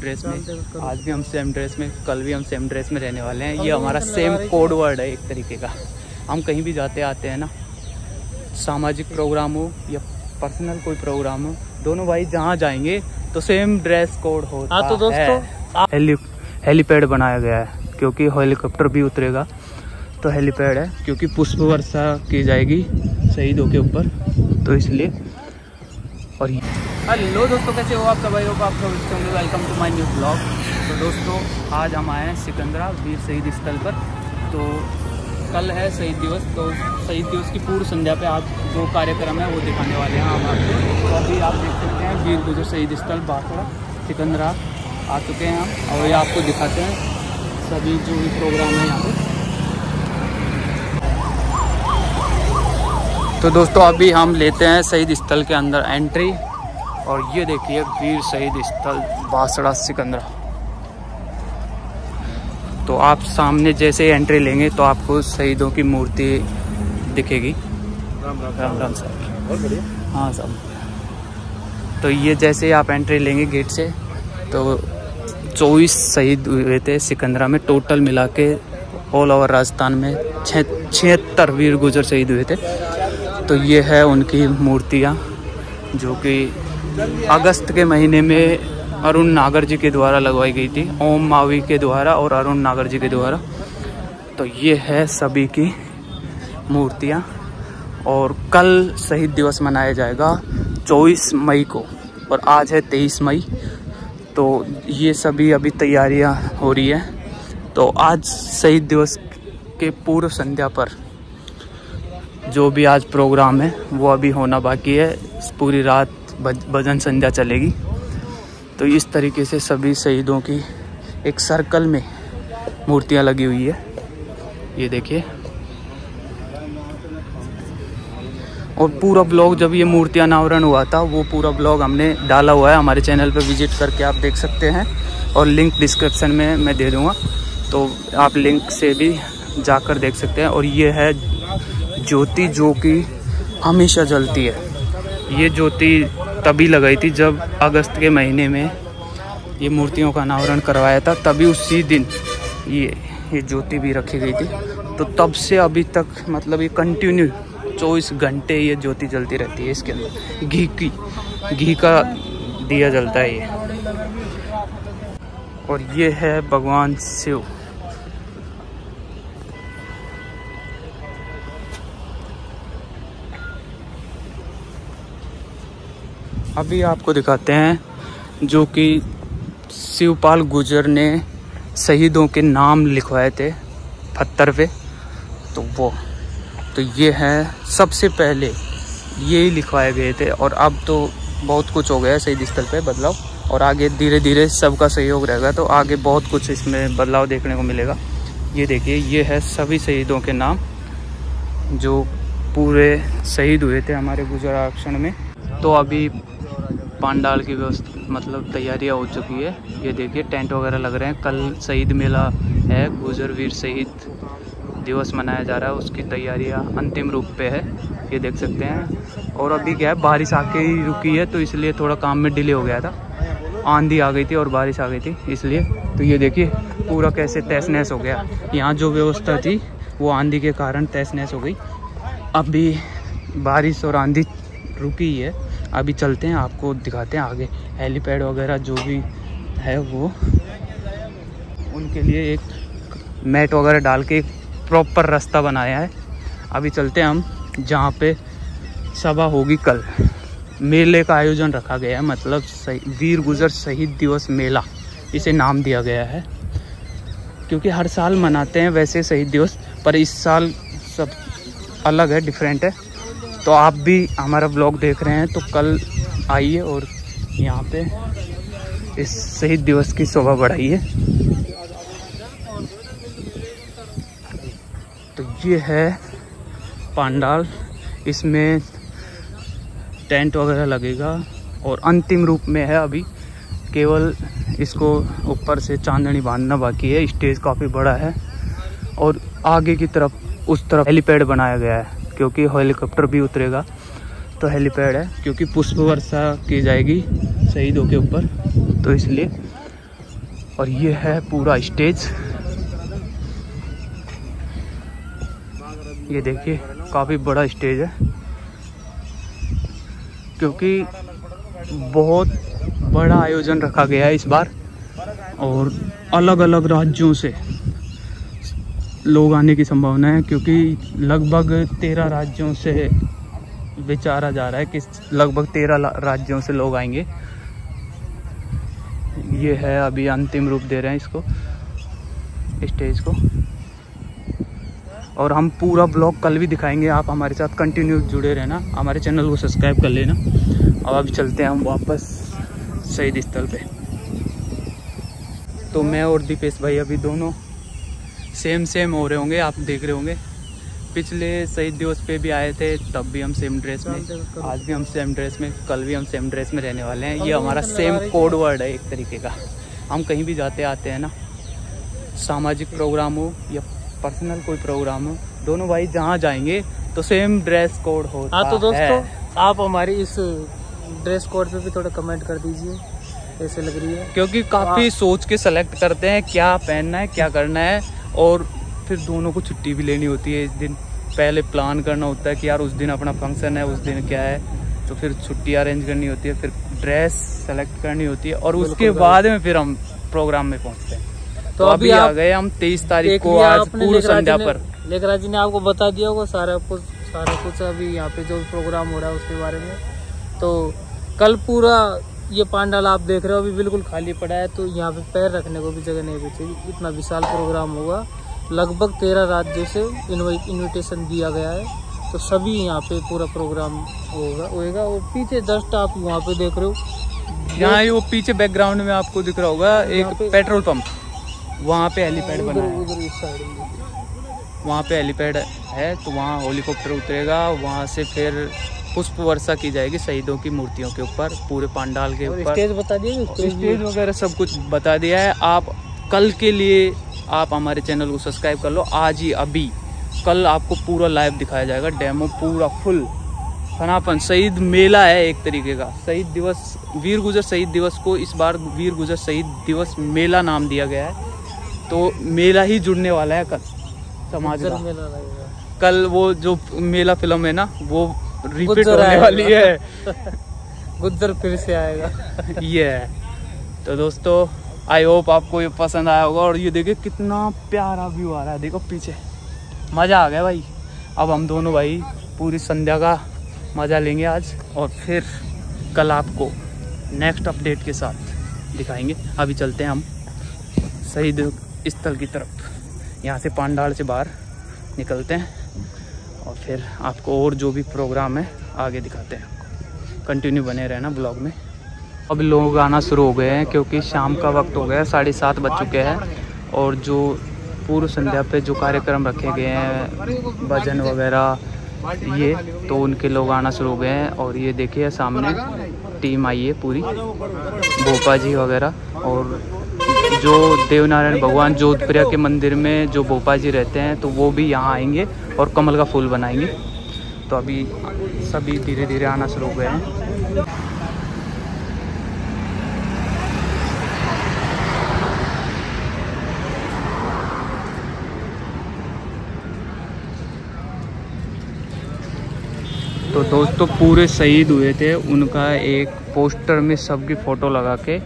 Dress में, आज भी हम सेम ड्रेस में, कल भी हम सेम ड्रेस में रहने वाले हैं। ये हमारा सेम कोड वर्ड है एक तरीके का। हम कहीं भी जाते आते हैं ना, सामाजिक प्रोग्राम हो या पर्सनल कोई प्रोग्राम हो, दोनों भाई जहाँ जाएंगे तो सेम ड्रेस कोड होता है। तो दोस्तों हेलीपैड बनाया गया है क्योंकि हेलीकॉप्टर भी उतरेगा तो हेलीपैड है, क्योंकि पुष्प वर्षा की जाएगी शहीदों के ऊपर, तो इसलिए। और हेलो दोस्तों, कैसे हो आप सब? आई होप आप सब अच्छे होंगे। Welcome to my new blog. तो दोस्तों आज हम आए हैं सिकंदरा वीर शहीद स्थल पर। तो कल है शहीद दिवस, तो शहीद दिवस की पूर्व संध्या पे आज जो कार्यक्रम है वो दिखाने वाले हैं हम आपको। तो अभी आप देख सकते हैं वीर गुर्जर शहीद स्थल बाखड़ा सिकंदरा आ चुके हैं हम, और ये आपको दिखाते हैं सभी जो भी प्रोग्राम है यहाँ पर। तो दोस्तों अभी हम लेते हैं शहीद स्थल के अंदर एंट्री, और ये देखिए वीर शहीद स्थल बासड़ा सिकंदरा। तो आप सामने जैसे एंट्री लेंगे तो आपको शहीदों की मूर्ति दिखेगी। राम राम, राम राम सर। हाँ सब। तो ये जैसे आप एंट्री लेंगे गेट से, तो 24 शहीद हुए थे सिकंदरा में, टोटल मिला के ऑल ओवर राजस्थान में 76 वीर गुर्जर शहीद हुए थे। तो ये है उनकी मूर्तियाँ जो कि अगस्त के महीने में अरुण नागर जी के द्वारा लगवाई गई थी, ओम मावी के द्वारा और अरुण नागर जी के द्वारा। तो ये है सभी की मूर्तियाँ, और कल शहीद दिवस मनाया जाएगा 24 मई को, और आज है 23 मई। तो ये सभी अभी तैयारियाँ हो रही है। तो आज शहीद दिवस के पूर्व संध्या पर जो भी आज प्रोग्राम है वो अभी होना बाकी है। पूरी रात भजन संध्या चलेगी। तो इस तरीके से सभी शहीदों की एक सर्कल में मूर्तियां लगी हुई है, ये देखिए। और पूरा ब्लॉग, जब ये मूर्तियां अनावरण हुआ था वो पूरा ब्लॉग हमने डाला हुआ है हमारे चैनल पर, विजिट करके आप देख सकते हैं, और लिंक डिस्क्रिप्शन में मैं दे दूँगा, तो आप लिंक से भी जाकर देख सकते हैं। और ये है ज्योति जो कि हमेशा जलती है। ये ज्योति तभी लगाई थी जब अगस्त के महीने में ये मूर्तियों का अनावरण करवाया था, तभी उसी दिन ये ज्योति भी रखी गई थी। तो तब से अभी तक मतलब ये कंटिन्यू 24 घंटे ये ज्योति जलती रहती है। इसके अंदर घी का दिया जलता है ये। और ये है भगवान शिव। अभी आपको दिखाते हैं जो कि शिवपाल गुर्जर ने शहीदों के नाम लिखवाए थे पत्थर पे, तो वो ये हैं सबसे पहले ये ही लिखवाए गए थे। और अब तो बहुत कुछ हो गया है शहीद स्थल पे बदलाव, और आगे धीरे धीरे सबका सहयोग रहेगा तो आगे बहुत कुछ इसमें बदलाव देखने को मिलेगा। ये देखिए, ये है सभी शहीदों के नाम जो पूरे शहीद हुए थे हमारे गुर्जर आरक्षण में। तो अभी पंडाल की व्यवस्था मतलब तैयारियां हो चुकी है, ये देखिए टेंट वगैरह लग रहे हैं। कल शहीद मेला है, गुर्जर वीर शहीद दिवस मनाया जा रहा है, उसकी तैयारियां अंतिम रूप पे है, ये देख सकते हैं। और अभी क्या है, बारिश आके ही रुकी है तो इसलिए थोड़ा काम में डिले हो गया था, आंधी आ गई थी और बारिश आ गई थी इसलिए। तो ये देखिए पूरा कैसे तहस नहस हो गया, यहाँ जो व्यवस्था थी वो आंधी के कारण तहस नहस हो गई। अभी बारिश और आंधी रुकी है, अभी चलते हैं आपको दिखाते हैं आगे हेलीपैड वगैरह जो भी है वो, उनके लिए एक मैट वगैरह डाल के एक प्रॉपर रास्ता बनाया है। अभी चलते हैं हम जहाँ पे सभा होगी। कल मेले का आयोजन रखा गया है, मतलब वीर गुर्जर शहीद दिवस मेला इसे नाम दिया गया है, क्योंकि हर साल मनाते हैं वैसे शहीद दिवस, पर इस साल सब अलग है, डिफरेंट है। तो आप भी हमारा ब्लॉग देख रहे हैं तो कल आइए और यहाँ पे इस शहीद दिवस की शोभा बढ़ाइए। तो ये है पंडाल, इसमें टेंट वगैरह लगेगा और अंतिम रूप में है, अभी केवल इसको ऊपर से चांदनी बांधना बाकी है। स्टेज काफ़ी बड़ा है और आगे की तरफ उस तरफ हेलीपैड बनाया गया है क्योंकि हेलीकॉप्टर भी उतरेगा तो हेलीपैड है, क्योंकि पुष्प वर्षा की जाएगी शहीदों के ऊपर, तो इसलिए। और ये है पूरा स्टेज। ये देखिए काफ़ी बड़ा स्टेज है क्योंकि बहुत बड़ा आयोजन रखा गया है इस बार और अलग अलग राज्यों से लोग आने की संभावना है क्योंकि लगभग 13 राज्यों से विचारा जा रहा है कि लगभग 13 राज्यों से लोग आएंगे। ये है अभी अंतिम रूप दे रहे हैं इसको स्टेज को और हम पूरा ब्लॉग कल भी दिखाएंगे। आप हमारे साथ कंटिन्यू जुड़े रहना, हमारे चैनल को सब्सक्राइब कर लेना। अब अभी चलते हैं हम वापस शहीद स्थल पे। तो मैं और दीपेश भाई अभी दोनों सेम हो रहे होंगे, आप देख रहे होंगे पिछले शहीद दिवस पे भी आए थे तब भी हम सेम ड्रेस में, आज भी हम सेम ड्रेस में, कल भी हम सेम ड्रेस में रहने वाले हैं। ये हमारा सेम कोड वर्ड है एक तरीके का। हम कहीं भी जाते आते हैं ना, सामाजिक प्रोग्राम हो या पर्सनल कोई प्रोग्राम हो, दोनों भाई जहाँ जाएंगे तो सेम ड्रेस कोड होता है। तो दोस्तों आप हमारी इस ड्रेस कोड पे भी थोड़ा कमेंट कर दीजिए कैसे लग रही है, क्योंकि काफ़ी सोच के सेलेक्ट करते हैं क्या पहनना है क्या करना है। और फिर दोनों को छुट्टी भी लेनी होती है इस दिन, पहले प्लान करना होता है कि यार उस दिन अपना फंक्शन है, उस दिन क्या है, तो फिर छुट्टी अरेंज करनी होती है, फिर ड्रेस सेलेक्ट करनी होती है और उसके बाद में फिर हम प्रोग्राम में पहुँचते हैं। तो अभी आ गए हम 23 तारीख को, आज पूर्व संध्या पर। लेखराज जी ने आपको बता दिया होगा सारा कुछ अभी यहाँ पे जो प्रोग्राम हो रहा है उसके बारे में। तो कल पूरा ये पांडाल आप देख रहे हो अभी बिल्कुल खाली पड़ा है, तो यहाँ पे पैर रखने को भी जगह नहीं बचेगी। इतना विशाल प्रोग्राम होगा, लगभग 13 राज्यों से इन्विटेशन दिया गया है तो सभी यहाँ पे पूरा प्रोग्राम होगा। और पीछे जस्ट आप वहाँ पे देख रहे हो, यहाँ वो पीछे बैकग्राउंड में आपको दिख रहा होगा एक पेट्रोल पम्प, वहाँ पे हेलीपैड बना है, वहाँ पे हेलीपैड है तो वहाँ हेलीकॉप्टर उतरेगा, वहाँ से फिर पुष्प वर्षा की जाएगी शहीदों की मूर्तियों के ऊपर, पूरे पंडाल के ऊपर। स्टेज बता दिया, स्टेज वगैरह सब कुछ बता दिया है। आप कल के लिए आप हमारे चैनल को सब्सक्राइब कर लो आज ही, अभी कल आपको पूरा लाइव दिखाया जाएगा, डेमो पूरा फुल फनापन। शहीद मेला है एक तरीके का, शहीद दिवस वीर गुर्जर शहीद दिवस को इस बार वीर गुर्जर शहीद दिवस मेला नाम दिया गया है। तो मेला ही जुड़ने वाला है कल समाज का। कल वो जो मेला फिल्म है ना वो रिपीट होने वाली है, गुर्जर फिर से आएगा। ये है तो दोस्तों, आई होप आपको ये पसंद आया होगा। और ये देखिए कितना प्यारा व्यू आ रहा है, देखो पीछे मज़ा आ गया भाई। अब हम दोनों भाई पूरी संध्या का मज़ा लेंगे आज और फिर कल आपको नेक्स्ट अपडेट के साथ दिखाएंगे। अभी चलते हैं हम शहीद स्थल की तरफ, यहाँ से पांडाल से बाहर निकलते हैं और फिर आपको और जो भी प्रोग्राम है आगे दिखाते हैं। कंटिन्यू बने रहना ब्लॉग में। अब लोग आना शुरू हो गए हैं क्योंकि शाम का वक्त हो गया है, 7:30 बज चुके हैं और जो पूर्व संध्या पे जो कार्यक्रम रखे गए हैं भजन वगैरह ये, तो उनके लोग आना शुरू हो गए हैं। और ये देखिए सामने टीम आई है पूरी, भोपा जी वगैरह और जो देवनारायण भगवान जोधपुरिया के मंदिर में जो भोपा जी रहते हैं तो वो भी यहाँ आएंगे और कमल का फूल बनाएंगे। तो अभी सभी धीरे धीरे आना शुरू हो गए हैं। तो दोस्तों पूरे शहीद हुए थे उनका एक पोस्टर में सबकी फ़ोटो लगा के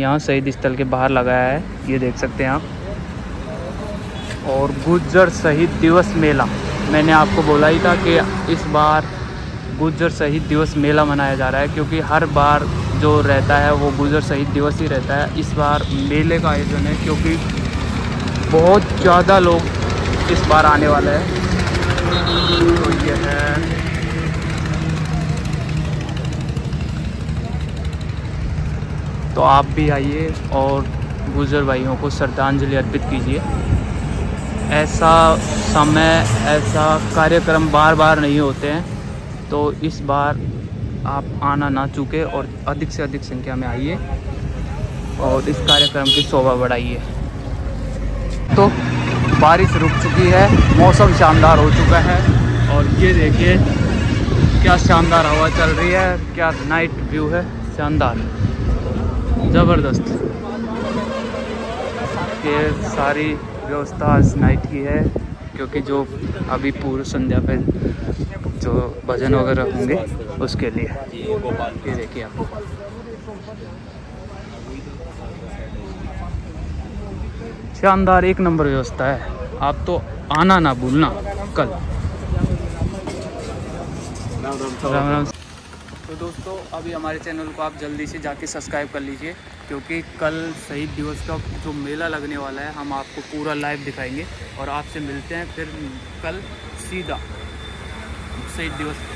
यहाँ शहीद स्थल के बाहर लगाया है, ये देख सकते हैं आप। और गुर्जर शहीद दिवस मेला, मैंने आपको बोला ही था कि इस बार गुर्जर शहीद दिवस मेला मनाया जा रहा है क्योंकि हर बार जो रहता है वो गुर्जर शहीद दिवस ही रहता है। इस बार मेले का आयोजन है क्योंकि बहुत ज़्यादा लोग इस बार आने वाले हैं। तो ये है तो आप भी आइए और गुर्जर भाइयों को श्रद्धांजलि अर्पित कीजिए। ऐसा समय ऐसा कार्यक्रम बार बार नहीं होते हैं तो इस बार आप आना ना चूकें और अधिक से अधिक संख्या में आइए और इस कार्यक्रम की शोभा बढ़ाइए। तो बारिश रुक चुकी है, मौसम शानदार हो चुका है और ये देखिए क्या शानदार हवा चल रही है, क्या नाइट व्यू है, शानदार, ज़बरदस्त। के सारी व्यवस्था आज नाइट ही है, क्योंकि जो अभी पूर्व संध्या पे जो भजन वगैरह होंगे उसके लिए। ये देखिए आप, शानदार एक नंबर व्यवस्था है। आप तो आना ना भूलना कल। राम राम। तो दोस्तों अभी हमारे चैनल को आप जल्दी से जाके सब्सक्राइब कर लीजिए, क्योंकि कल शहीद दिवस का जो मेला लगने वाला है हम आपको पूरा लाइव दिखाएंगे और आपसे मिलते हैं फिर कल सीधा शहीद दिवस।